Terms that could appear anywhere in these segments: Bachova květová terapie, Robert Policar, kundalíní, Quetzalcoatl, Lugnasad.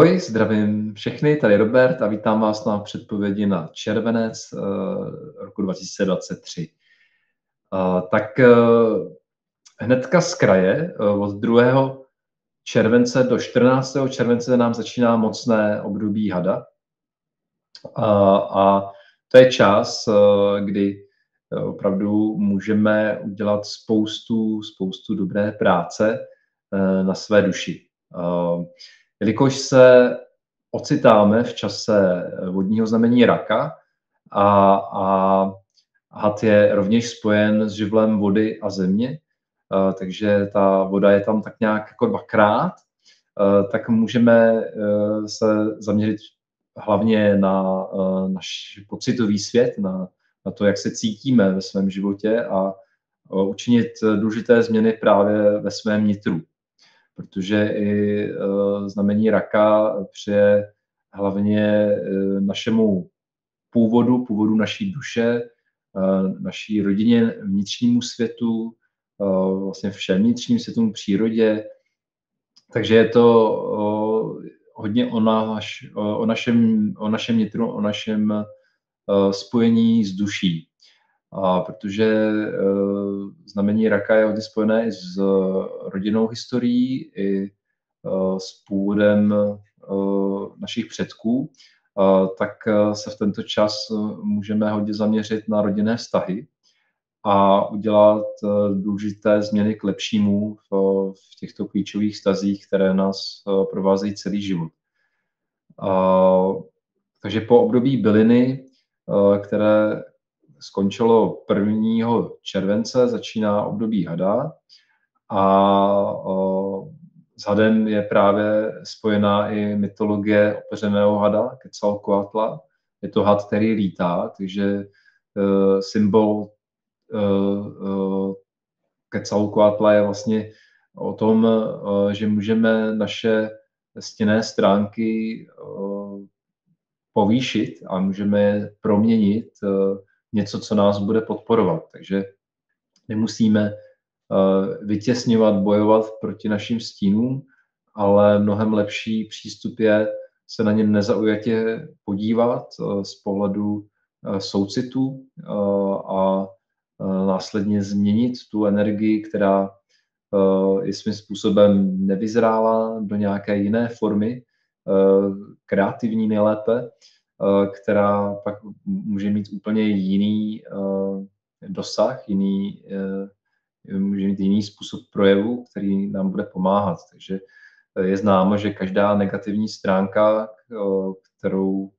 Ahoj, zdravím všechny, tady Robert a vítám vás na předpovědi na červenec roku 2023. Tak hnedka z kraje, od 2. července do 14. července nám začíná mocné období hada. A to je čas, kdy opravdu můžeme udělat spoustu dobré práce na své duši. Jelikož se ocitáme v čase vodního znamení Raka a had je rovněž spojen s živlem vody a země, takže ta voda je tam tak nějak jako dvakrát, tak můžeme se zaměřit hlavně na náš pocitový svět, na to, jak se cítíme ve svém životě a učinit důležité změny právě ve svém nitru. Protože i znamení Raka přeje hlavně našemu původu naší duše, naší rodině, vnitřnímu světu, vlastně všem vnitřním světům, přírodě. Takže je to hodně o našem nitru, o našem spojení s duší. A protože znamení Raka je hodně spojené i s rodinnou historií, i s původem našich předků, tak se v tento čas můžeme hodně zaměřit na rodinné vztahy a udělat důležité změny k lepšímu v těchto klíčových vztazích, které nás provázejí celý život. Takže po období byliny, které skončilo 1. července, začíná období hada a s hadem je právě spojená i mytologie opeřeného hada, Quetzalcoatla. Je to had, který lítá, takže symbol Quetzalcoatla je vlastně o tom, že můžeme naše stinné stránky povýšit a můžeme je proměnit něco, co nás bude podporovat. Takže nemusíme vytěsňovat, bojovat proti našim stínům, ale mnohem lepší přístup je se na něm nezaujatě podívat z pohledu soucitu a následně změnit tu energii, která i svým způsobem nevyzrála do nějaké jiné formy, kreativní nejlépe, která pak může mít úplně jiný dosah, může mít jiný způsob projevu, který nám bude pomáhat. Takže je známo, že každá negativní stránka, kterou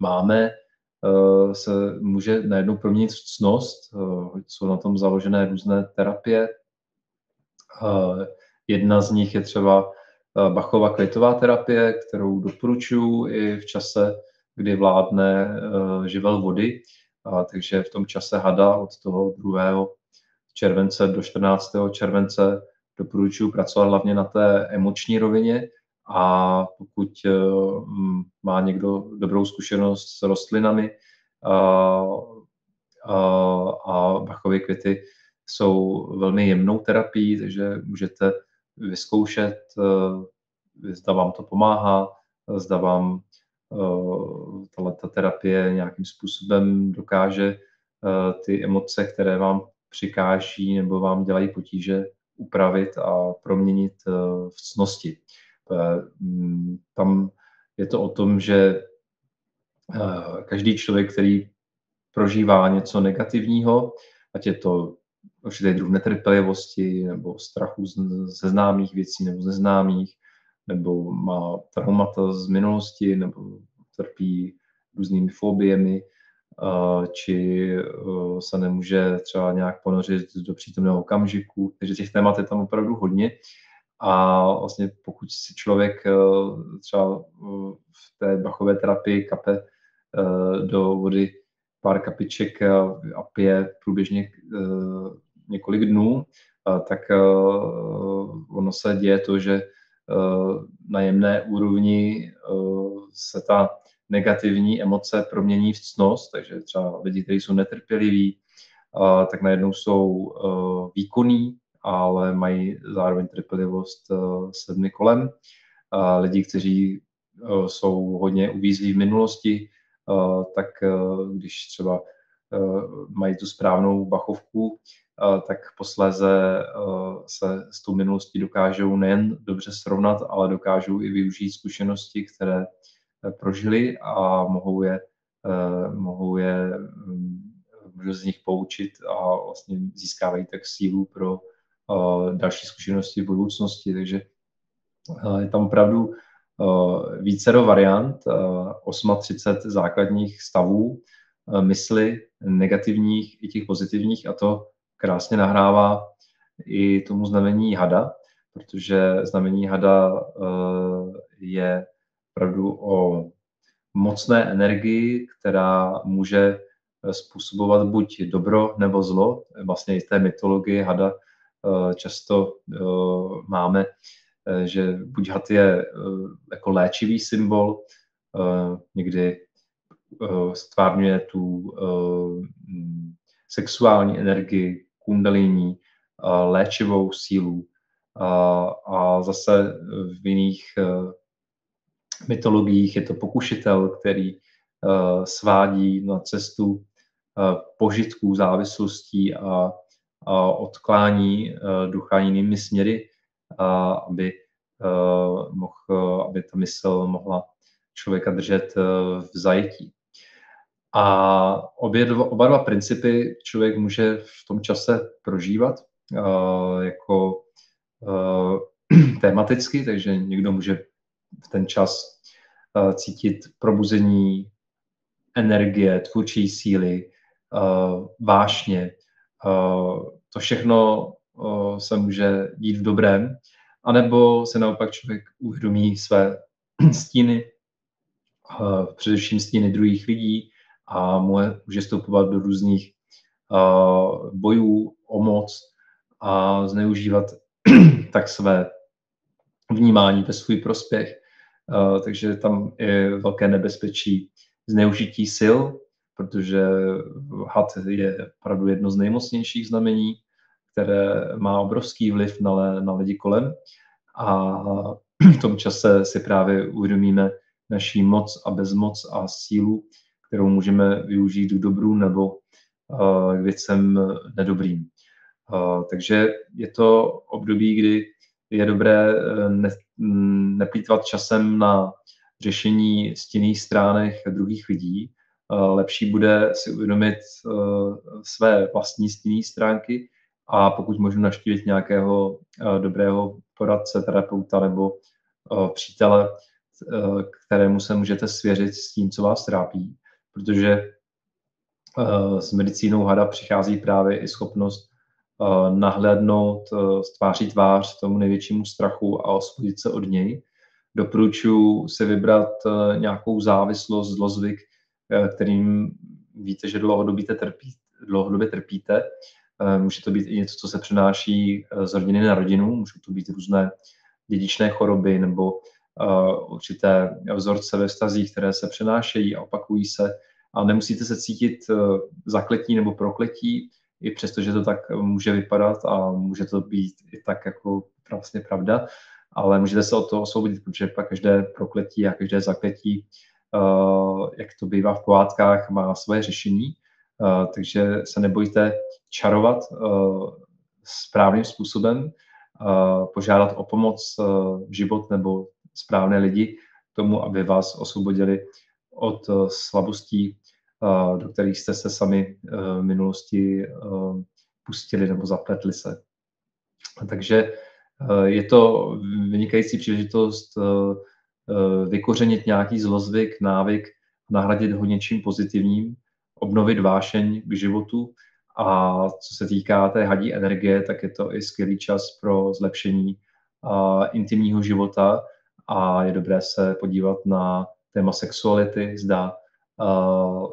máme, se může najednou proměnit v ctnost. Jsou na tom založené různé terapie. Jedna z nich je třeba Bachova květová terapie, kterou doporučuji i v čase, kdy vládne živel vody, takže v tom čase hada od toho 2. července do 14. července doporučuji pracovat hlavně na té emoční rovině, a pokud má někdo dobrou zkušenost s rostlinami a bachovy květy jsou velmi jemnou terapií, takže můžete vyzkoušet, zda vám to pomáhá, zda vám ta terapie nějakým způsobem dokáže ty emoce, které vám přikáží nebo vám dělají potíže, upravit a proměnit v ctnosti. Tam je to o tom, že každý člověk, který prožívá něco negativního, ať je to určitý druh netrpělivosti nebo strachu ze známých věcí nebo ze neznámých, nebo má traumata z minulosti, nebo trpí různými fobiemi, či se nemůže třeba nějak ponořit do přítomného okamžiku. Takže těch témat je tam opravdu hodně. A vlastně pokud si člověk třeba v té bachové terapii kape do vody pár kapiček a pije průběžně několik dnů, tak ono se děje to, že na jemné úrovni se ta negativní emoce promění v ctnost, takže třeba lidi, kteří jsou netrpěliví, tak najednou jsou výkonní, ale mají zároveň trpělivost sedmi kolem. Lidi, kteří jsou hodně uvízlí v minulosti, tak když třeba mají tu správnou bachovku, tak posléze se s tou minulostí dokážou nejen dobře srovnat, ale dokážou i využít zkušenosti, které prožili a mohou z nich poučit a vlastně získávají tak sílu pro další zkušenosti v budoucnosti. Takže je tam opravdu vícero variant, 38 základních stavů mysli, negativních i těch pozitivních, a to krásně nahrává i tomu znamení hada, protože znamení hada je opravdu o mocné energii, která může způsobovat buď dobro nebo zlo. Vlastně i v té mytologii hada často máme, že buď had je jako léčivý symbol, někdy stvárňuje tu sexuální energii, kundalíní, léčivou sílu, a zase v jiných mytologiích je to pokušitel, který svádí na cestu požitků, závislostí a odklání ducha jinými směry, aby ta mysl mohla člověka držet v zajetí. A oba dva principy člověk může v tom čase prožívat jako tematicky, takže někdo může v ten čas cítit probuzení energie, tvůrčí síly, vášně. To všechno se může dít v dobrém, anebo se naopak člověk uvědomí své stíny, především stíny druhých lidí, a může vstupovat do různých bojů o moc a zneužívat tak své vnímání ve svůj prospěch. Takže tam je velké nebezpečí zneužití sil, protože had je opravdu jedno z nejmocnějších znamení, které má obrovský vliv na lidi kolem. A v tom čase si právě uvědomíme naší moc a bezmoc a sílu, kterou můžeme využít k dobru nebo k věcem nedobrým. Takže je to období, kdy je dobré neplýtvat časem na řešení stinných stránek druhých lidí. Lepší bude si uvědomit své vlastní stinné stránky a pokud možno navštívit nějakého dobrého poradce, terapeuta nebo přítele, kterému se můžete svěřit s tím, co vás trápí. Protože s medicínou hada přichází právě i schopnost nahlédnout z tváří tvář tomu největšímu strachu a osvobodit se od něj. Doporučuji si vybrat nějakou závislost, zlozvyk, kterým víte, že dlouhodobě trpíte. Může to být i něco, co se přenáší z rodiny na rodinu, můžou to být různé dědičné choroby nebo určité vzorce ve vztazích, které se přenášejí a opakují se. A nemusíte se cítit zakletí nebo prokletí, i přesto, že to tak může vypadat a může to být i tak jako vlastně pravda, ale můžete se od toho osvobodit, protože pak každé prokletí a každé zakletí, jak to bývá v pohádkách, má svoje řešení, takže se nebojte čarovat správným způsobem, požádat o pomoc život nebo správné lidi k tomu, aby vás osvobodili od slabostí, do kterých jste se sami v minulosti pustili nebo zapletli se. Takže je to vynikající příležitost vykořenit nějaký zlozvyk, návyk, nahradit ho něčím pozitivním, obnovit vášeň k životu, a co se týká té hadí energie, tak je to i skvělý čas pro zlepšení intimního života a je dobré se podívat na téma sexuality, zda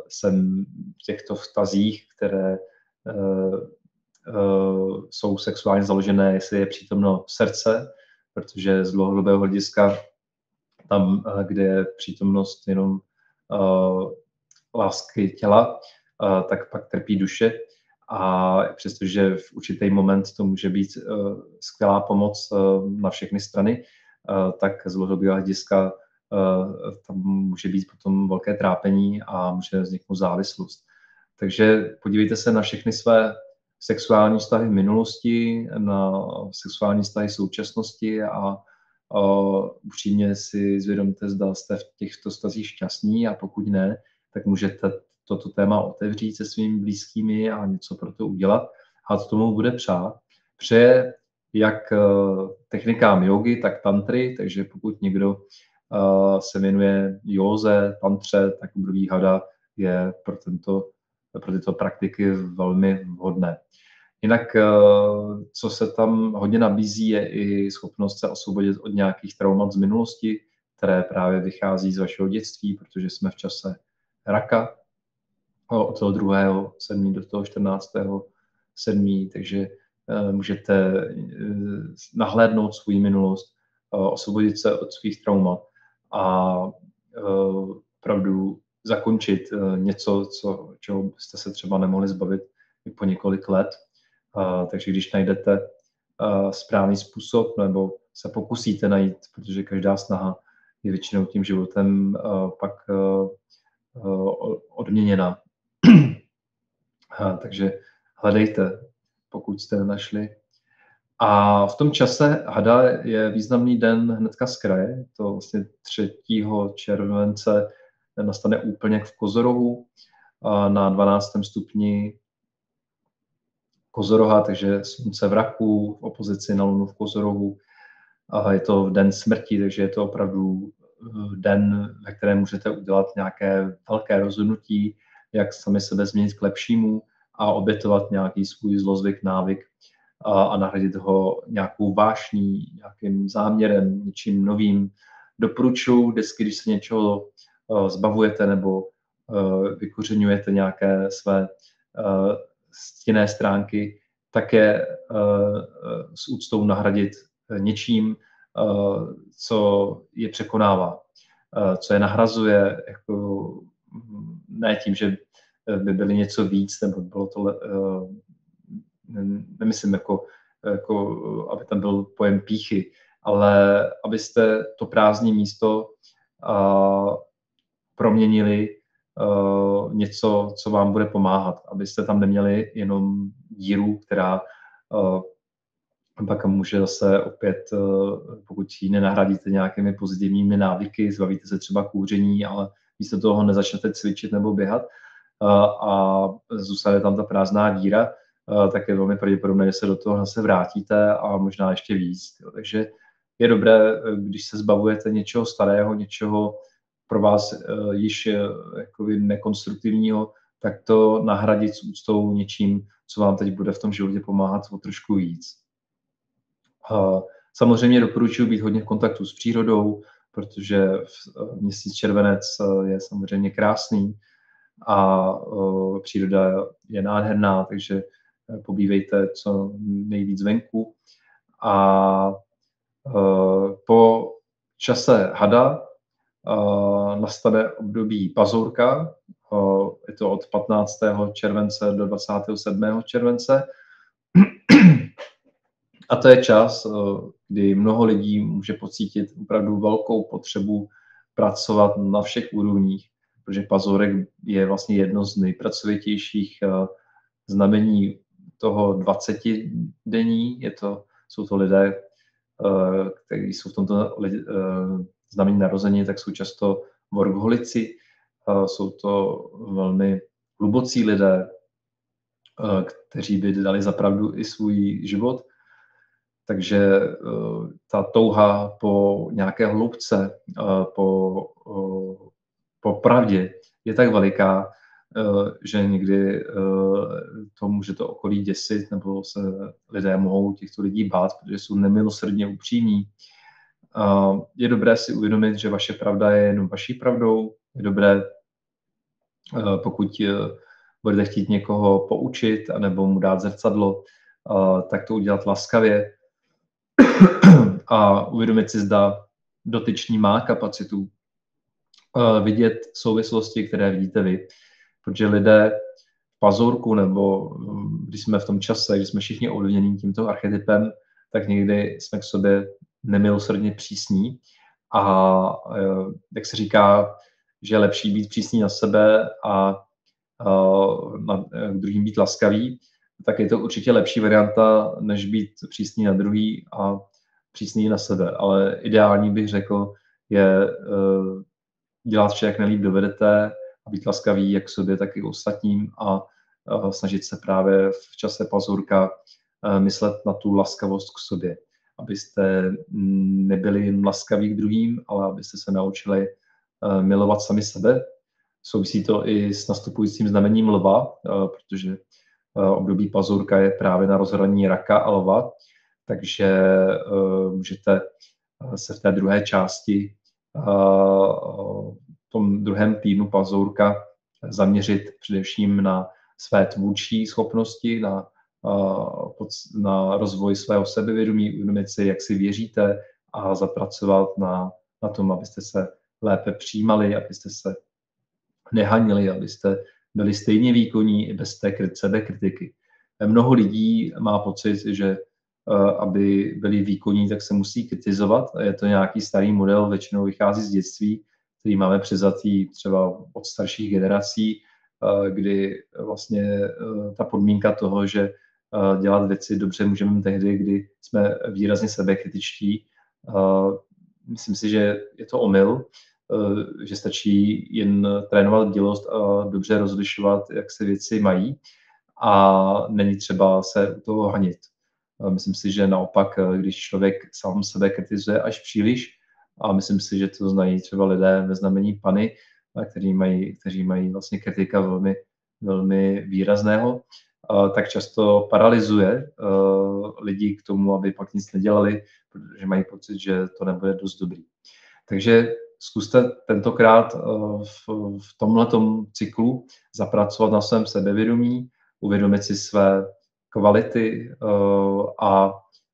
jsem v těchto vztazích, které jsou sexuálně založené, jestli je přítomno srdce, protože z dlouhodobého hlediska tam, kde je přítomnost jenom lásky těla, tak pak trpí duše, a přestože v určitý moment to může být skvělá pomoc na všechny strany, tak z dlouhodobého hlediska tam může být potom velké trápení a může vzniknout závislost. Takže podívejte se na všechny své sexuální vztahy minulosti, na sexuální vztahy současnosti a upřímně si zvědomte, zda jste v těchto vztazích šťastní, a pokud ne, tak můžete toto téma otevřít se svými blízkými a něco pro to udělat a co tomu bude přát. Přeje jak technikám jogy, tak tantry, takže pokud někdo se věnuje józe, tantře, tak období hada je pro tyto praktiky velmi vhodné. Jinak, co se tam hodně nabízí, je i schopnost se osvobodit od nějakých traumat z minulosti, které právě vychází z vašeho dětství, protože jsme v čase raka od toho 2.7. do toho 14.7., takže můžete nahlédnout svou minulost, osvobodit se od svých traumat a opravdu zakončit něco, čeho byste se třeba nemohli zbavit i po několik let. Takže když najdete správný způsob, nebo se pokusíte najít, protože každá snaha je většinou tím životem pak odměněna. Takže hledejte, pokud jste našli. A v tom čase hada je významný den hnedka z kraje, to vlastně 3. července nastane úplně v Kozorohu na 12. stupni Kozoroha, takže slunce v raku, v opozici na lunu v Kozorohu. Je to den smrti, takže je to opravdu den, ve kterém můžete udělat nějaké velké rozhodnutí, jak sami sebe změnit k lepšímu a obětovat nějaký svůj zlozvyk, návyk a nahradit ho nějakou vášní, nějakým záměrem, něčím novým. Doporučuji vždycky, když se něčeho zbavujete nebo vykořeňujete nějaké své stinné stránky, tak je s úctou nahradit něčím, co je překonává, co je nahrazuje, jako ne tím, že by byly něco víc, nebo bylo to, nemyslím, jako aby tam byl pojem pýchy, ale abyste to prázdné místo proměnili něco, co vám bude pomáhat, abyste tam neměli jenom díru, která pak může zase opět, pokud ji nenahradíte nějakými pozitivními návyky, zbavíte se třeba kouření, ale místo toho nezačnete cvičit nebo běhat a zůstane tam ta prázdná díra, tak je velmi pravděpodobné, že se do toho zase vrátíte a možná ještě víc. Jo. Takže je dobré, když se zbavujete něčeho starého, něčeho pro vás již jakoby nekonstruktivního, tak to nahradit s úctou něčím, co vám teď bude v tom životě pomáhat o trošku víc. Samozřejmě doporučuji být hodně v kontaktu s přírodou, protože měsíc červenec je samozřejmě krásný a příroda je nádherná, takže pobývejte co nejvíc venku. A po čase hada nastane období pazourka, je to od 15. července do 27. července. A to je čas, kdy mnoho lidí může pocítit opravdu velkou potřebu pracovat na všech úrovních, protože pazourek je vlastně jedno z nejpracovitějších znamení toho 20denní. Jsou to lidé, kteří jsou v tomto znamení narození, tak jsou často workoholici, jsou to velmi hlubocí lidé, kteří by dali zapravdu i svůj život. Takže ta touha po nějaké hloubce, po pravdě je tak veliká, že někdy to může to okolí děsit, nebo se lidé mohou těchto lidí bát, protože jsou nemilosrdně upřímní. Je dobré si uvědomit, že vaše pravda je jenom vaší pravdou. Je dobré, pokud budete chtít někoho poučit anebo mu dát zrcadlo, tak to udělat laskavě a uvědomit si, zda dotyčný má kapacitu vidět souvislosti, které vidíte vy. Protože lidé v pazourku, nebo když jsme v tom čase, když jsme všichni ovlivněni tímto archetypem, tak někdy jsme k sobě nemilosrdně přísní A jak se říká, že je lepší být přísný na sebe a k druhým být laskavý, tak je to určitě lepší varianta, než být přísný na druhý a přísný na sebe. Ale ideální, bych řekl, je dělat vše, jak nejlíp dovedete, a být laskavý jak sobě, tak i ostatním, a snažit se právě v čase pazurka myslet na tu laskavost k sobě. Abyste nebyli jen laskaví k druhým, ale abyste se naučili milovat sami sebe. Souvisí to i s nastupujícím znamením lva, protože období pazurka je právě na rozhraní raka a lva, takže můžete se v té druhé části, v tom druhém týdnu pazourka, zaměřit především na své tvůrčí schopnosti, na rozvoj svého sebevědomí, uvědomit si, jak si věříte, a zapracovat na tom, abyste se lépe přijímali, abyste se nehanili, abyste byli stejně výkonní i bez té sebekritiky. Mnoho lidí má pocit, že aby byli výkonní, tak se musí kritizovat. Je to nějaký starý model, většinou vychází z dětství, který máme převzatý třeba od starších generací, kdy vlastně ta podmínka toho, že dělat věci dobře můžeme tehdy, kdy jsme výrazně sebekritičtí. Myslím si, že je to omyl, že stačí jen trénovat bdělost a dobře rozlišovat, jak se věci mají, a není třeba se u toho hanit. Myslím si, že naopak, když člověk sám sebe kritizuje až příliš, a myslím si, že to znají třeba lidé ve znamení Pany, kteří mají vlastně kritika velmi, velmi výrazného, tak často paralyzuje lidi k tomu, aby pak nic nedělali, protože mají pocit, že to nebude dost dobrý. Takže zkuste tentokrát v tomhletom cyklu zapracovat na svém sebevědomí, uvědomit si své kvality a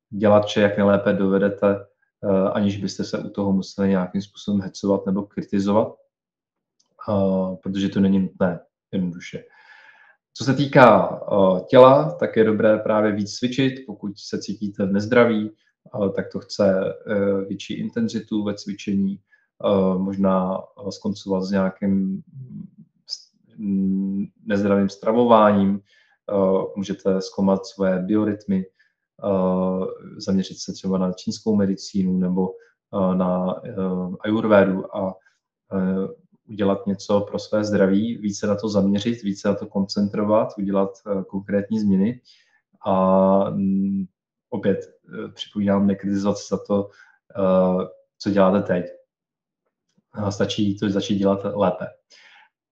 dělat vše, jak nejlépe dovedete, aniž byste se u toho museli nějakým způsobem hecovat nebo kritizovat, protože to není nutné, jednoduše. Co se týká těla, tak je dobré právě víc cvičit. Pokud se cítíte v nezdraví, tak to chce větší intenzitu ve cvičení, možná skoncovat s nějakým nezdravým stravováním. Můžete zkoumat svoje biorytmy, zaměřit se třeba na čínskou medicínu nebo na ajurvédu a udělat něco pro své zdraví, více na to zaměřit, více na to koncentrovat, udělat konkrétní změny. A opět připomínám, nekritizovat se za to, co děláte teď. Stačí to začít dělat lépe.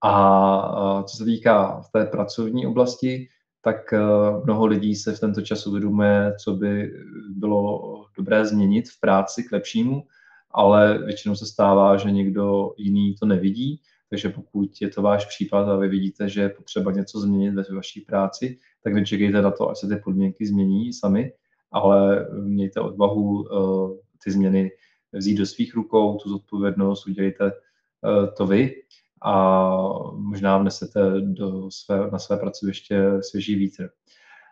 A co se týká v té pracovní oblasti, tak mnoho lidí se v tento čas uvědomuje, co by bylo dobré změnit v práci k lepšímu, ale většinou se stává, že někdo jiný to nevidí, takže pokud je to váš případ a vy vidíte, že je potřeba něco změnit ve vaší práci, tak nečekejte na to, až se ty podmínky změní sami, ale mějte odvahu ty změny vzít do svých rukou, tu zodpovědnost, udělejte to vy, a možná vnesete na své pracoviště svěží vítr.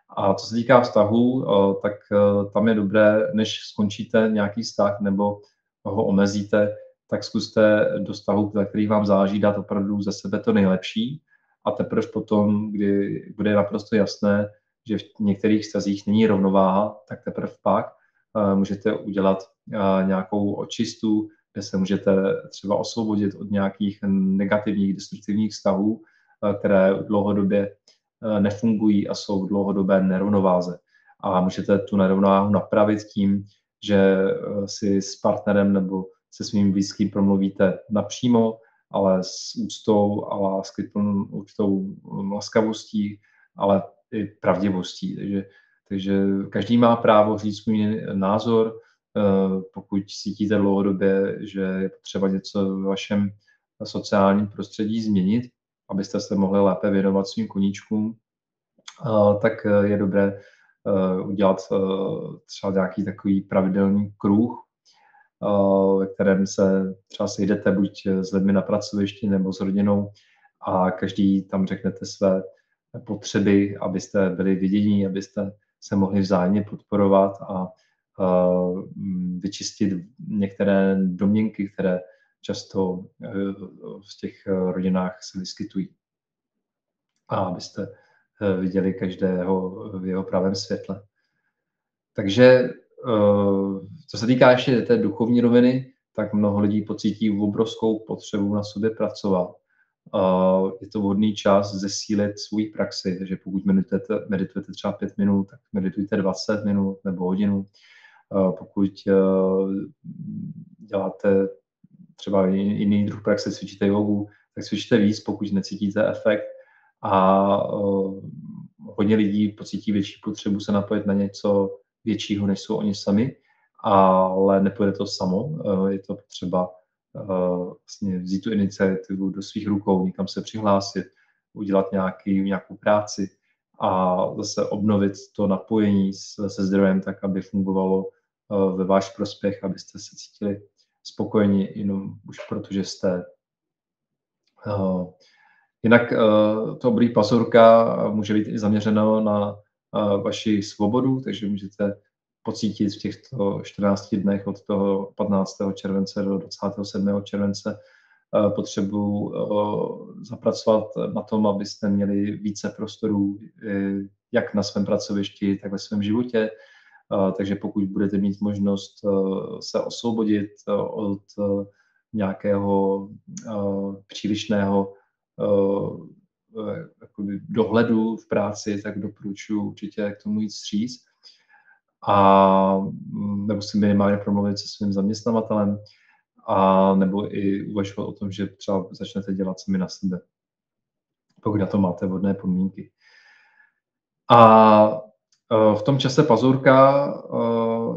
A co se týká vztahu, tak tam je dobré, než skončíte nějaký vztah nebo ho omezíte, tak zkuste do vztahu, na který vám záleží, dát opravdu ze sebe to nejlepší, a teprve potom, kdy bude naprosto jasné, že v některých vztazích není rovnováha, tak teprve pak můžete udělat nějakou očistu, kde se můžete třeba osvobodit od nějakých negativních, destruktivních vztahů, které dlouhodobě nefungují a jsou v dlouhodobé nerovnováze. A můžete tu nerovnováhu napravit tím, že si s partnerem nebo se svým blízkým promluvíte napřímo, ale s úctou a s určitou laskavostí, ale i pravdivostí. Takže každý má právo říct svůj názor. Pokud cítíte dlouhodobě, že je potřeba něco ve vašem sociálním prostředí změnit, abyste se mohli lépe věnovat svým koníčkům, tak je dobré udělat třeba nějaký takový pravidelný kruh, ve kterém se třeba sejdete buď s lidmi na pracovišti nebo s rodinou, a každý tam řeknete své potřeby, abyste byli vidění, abyste se mohli vzájemně podporovat a vyčistit některé domněnky, které často v těch rodinách se vyskytují. A abyste viděli každého v jeho pravém světle. Takže co se týká ještě té duchovní roviny, tak mnoho lidí pocítí obrovskou potřebu na sobě pracovat. Je to vhodný čas zesílit svou praxi, takže pokud meditujete třeba 5 minut, tak meditujte 20 minut nebo hodinu. Pokud děláte třeba jiný druh praxe, cvičíte jogu, tak cvičte víc, pokud necítíte efekt. A hodně lidí pocítí větší potřebu se napojit na něco většího, než jsou oni sami, ale nepůjde to samo, je to potřeba vlastně vzít tu iniciativu do svých rukou, někam se přihlásit, udělat nějakou práci a zase obnovit to napojení se zdrojem tak, aby fungovalo ve váš prospěch, abyste se cítili spokojeni jenom už protože jste. Jinak to obrý pazurka může být i zaměřeno na vaši svobodu, takže můžete pocítit v těchto 14 dnech od toho 15. července do 27. července potřebu zapracovat na tom, abyste měli více prostorů jak na svém pracovišti, tak ve svém životě. Takže pokud budete mít možnost se osvobodit od nějakého přílišného dohledu v práci, tak doporučuji určitě k tomu jít stříc. A nebo si minimálně promluvit se svým zaměstnavatelem, a nebo i uvažovat o tom, že třeba začnete dělat sami na sebe, pokud na to máte vhodné podmínky. A v tom čase pazurka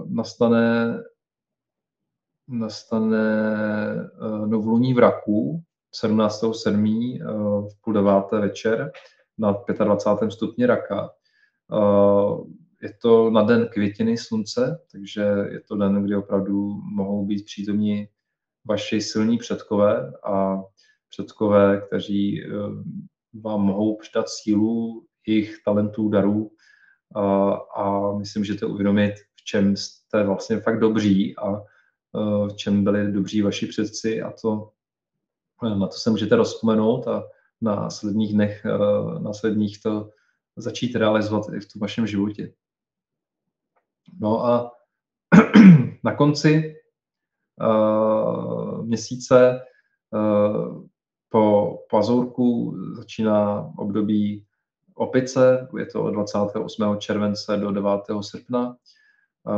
nastane novoluní v Raku 17.7. v 8:30 večer na 25. stupni Raka. Je to na den květiny slunce, takže je to den, kdy opravdu mohou být přítomní vaši silní předkové a předkové, kteří vám mohou přidat sílu, jejich talentů, darů a myslím, že to uvědomit, v čem jste vlastně fakt dobří a v čem byli dobří vaši předci a to na to se můžete rozpomenout a následních to začít realizovat i v tom vašem životě. No a na konci měsíce po pazourku začíná období opice, je to od 28. července do 9. srpna.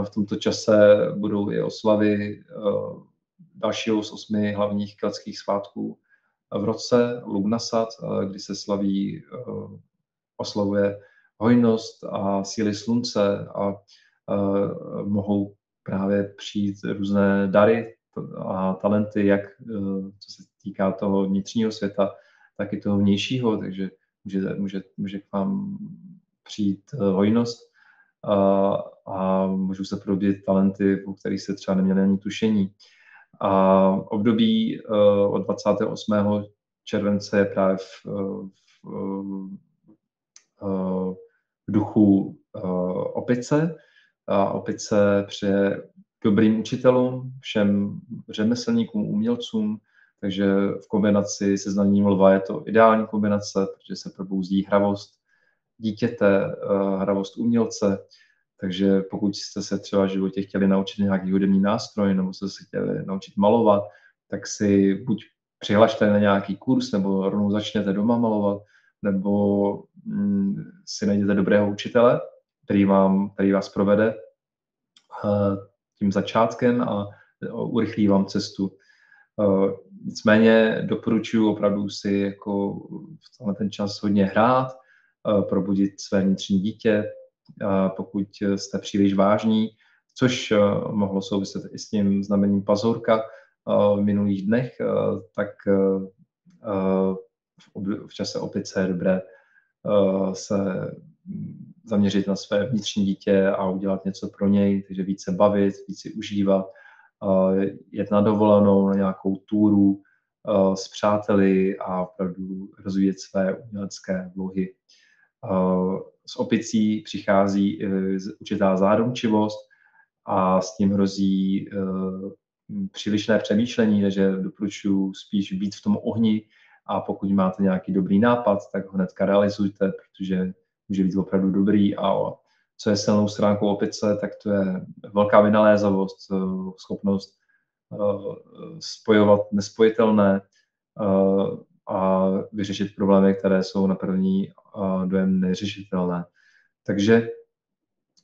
V tomto čase budou i oslavy dalšího z 8 hlavních keltských svátků v roce, Lugnasad, kdy se oslavuje hojnost a síly slunce a mohou právě přijít různé dary a talenty, jak co se týká toho vnitřního světa, tak i toho vnějšího, takže může k vám přijít hojnost a můžou se probudit talenty, o kterých se třeba neměli ani tušení. A období od 28. července je právě v duchu opice. A opice přeje dobrým učitelům, všem řemeslníkům, umělcům, takže v kombinaci se znamením lva je to ideální kombinace, protože se probouzí hravost dítěte, hravost umělce, takže pokud jste se třeba v životě chtěli naučit nějaký hudební nástroj nebo jste se chtěli naučit malovat, tak si buď přihlašte na nějaký kurz nebo rovnou začněte doma malovat, nebo si najděte dobrého učitele, který vás provede tím začátkem a urychlí vám cestu. Nicméně doporučuji opravdu si jako v tenhle ten čas hodně hrát, probudit své vnitřní dítě, pokud jste příliš vážní, což mohlo souviset i s tím znamením pazourka v minulých dnech, tak v čase opice je dobré se zaměřit na své vnitřní dítě a udělat něco pro něj, takže více bavit, více užívat, jet na dovolenou, na nějakou túru s přáteli a opravdu rozvíjet své umělecké vlohy. S opicí přichází určitá záromčivost a s tím hrozí přílišné přemýšlení, takže doporučuji spíš být v tom ohni a pokud máte nějaký dobrý nápad, tak ho hnedka realizujte, protože může být opravdu dobrý a co je silnou stránkou opice, tak to je velká vynalézavost, schopnost spojovat nespojitelné a vyřešit problémy, které jsou na první dojem neřešitelné. Takže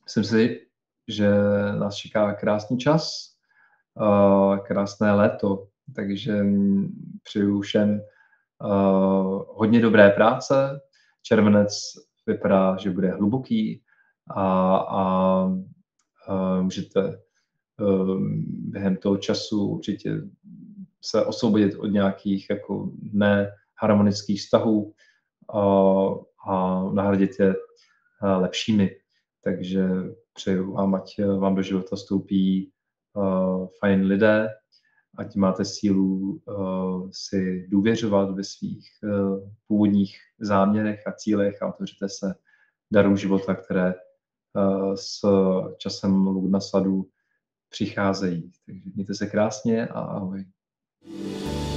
myslím si, že nás čeká krásný čas, krásné léto, takže přeju všem hodně dobré práce. Červenec vypadá, že bude hluboký a můžete během toho času určitě se osvobodit od nějakých jako neharmonických vztahů a nahradit je lepšími. Takže přeju vám, ať vám do života vstoupí fajn lidé, ať máte sílu si důvěřovat ve svých původních záměrech a cílech a otevřete se darům života, které s časem Lugnasadu přicházejí. Takže mějte se krásně a ahoj.